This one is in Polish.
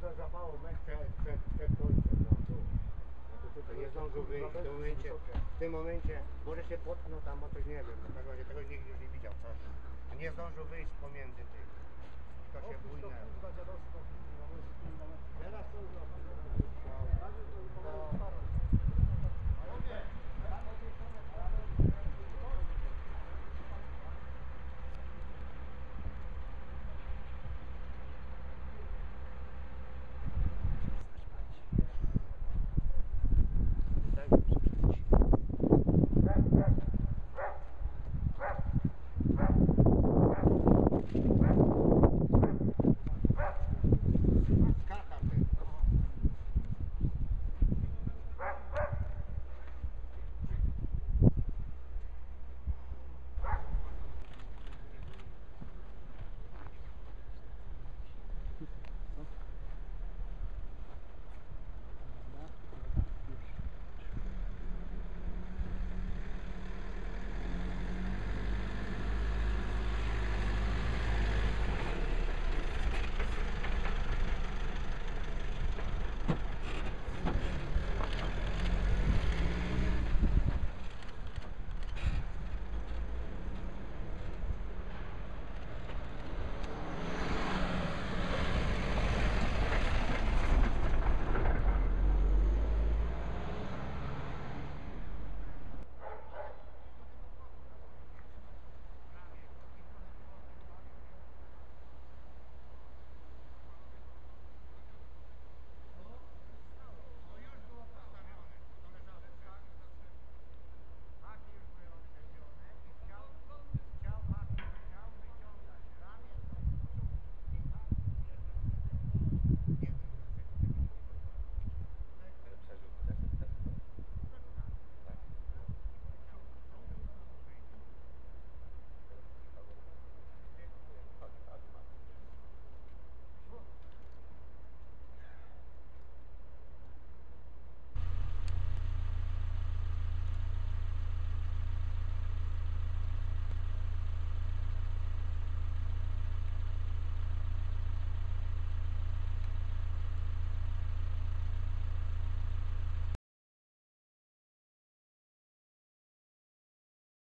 to zapało mecz przed końcem. Nie zdążył wyjść w tym momencie, może się potknął tam, bo coś nie wiem, na pewno tego nigdy nie widział wcześniej. Nie zdążył wyjść pomiędzy tych, kto się bujnęł. Teraz to już